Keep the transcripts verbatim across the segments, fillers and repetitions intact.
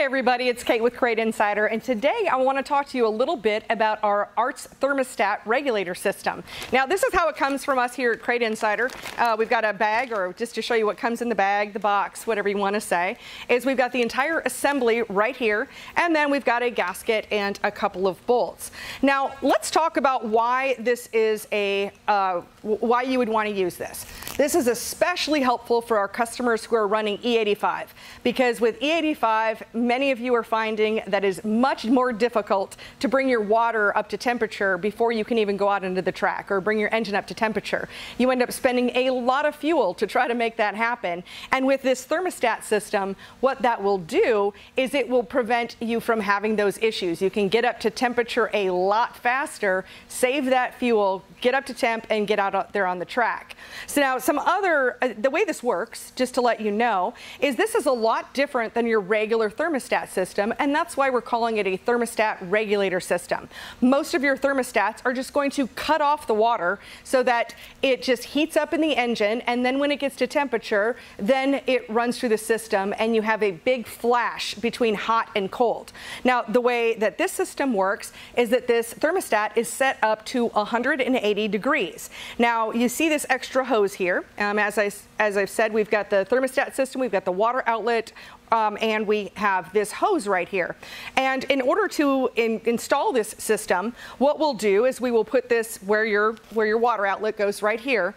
Hey everybody, it's Kate with Crate Insider, and today I want to talk to you a little bit about our Art's thermostat regulator system. Now this is how it comes from us here at Crate Insider. Uh, we've got a bag, or just to show you what comes in the bag, the box, whatever you want to say, is we've got the entire assembly right here, and then we've got a gasket and a couple of bolts. Now let's talk about why this is a, uh, why you would want to use this. This is especially helpful for our customers who are running E eighty-five, because with E eighty-five, many of you are finding that is much more difficult to bring your water up to temperature before you can even go out into the track or bring your engine up to temperature. You end up spending a lot of fuel to try to make that happen. And with this thermostat system, what that will do is it will prevent you from having those issues. You can get up to temperature a lot faster, save that fuel, get up to temp, and get out there on the track. So now some other, uh, the way this works, just to let you know, is this is a lot different than your regular thermostat thermostat system, and that's why we're calling it a thermostat regulator system. Most of your thermostats are just going to cut off the water so that it just heats up in the engine, and then when it gets to temperature, then it runs through the system and you have a big flash between hot and cold. Now the way that this system works is that this thermostat is set up to one hundred eighty degrees. Now you see this extra hose here. Um, as, I, as I've said, we've got the thermostat system, we've got the water outlet, Um, and we have this hose right here. And in order to in, install this system, what we'll do is we will put this where your where your water outlet goes right here,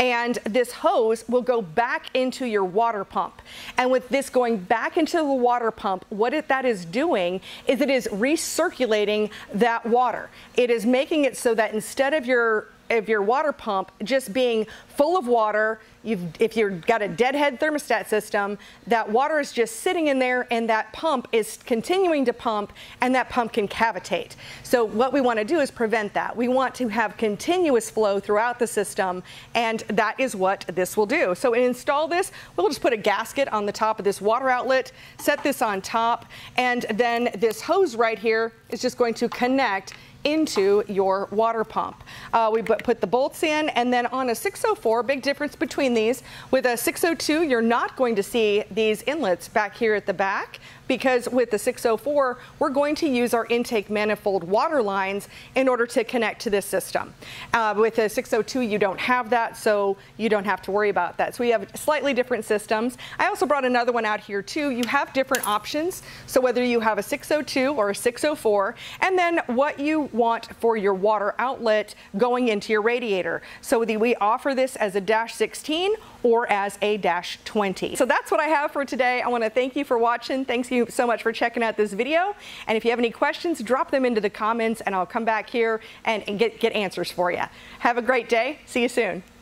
and this hose will go back into your water pump. And with this going back into the water pump, what it, that is doing is it is recirculating that water. It is making it so that instead of your Of your water pump just being full of water, you've, if you've got a deadhead thermostat system, that water is just sitting in there and that pump is continuing to pump, and that pump can cavitate. So what we want to do is prevent that. We want to have continuous flow throughout the system, and that is what this will do. So to install this, we'll just put a gasket on the top of this water outlet, set this on top, and then this hose right here is just going to connect into your water pump. Uh, we put the bolts in, and then on a six oh four, big difference between these. With a six oh two, you're not going to see these inlets back here at the back, because with the six oh four, we're going to use our intake manifold water lines in order to connect to this system. Uh, with a six oh two, you don't have that, so you don't have to worry about that. So we have slightly different systems. I also brought another one out here too. You have different options, so whether you have a six oh two or a six oh four, and then what you want for your water outlet going into your radiator. So the, we offer this as a dash sixteen or as a dash twenty. So that's what I have for today. I want to thank you for watching. Thanks you so much for checking out this video. And if you have any questions, drop them into the comments, and I'll come back here and, and get, get answers for you. Have a great day. See you soon.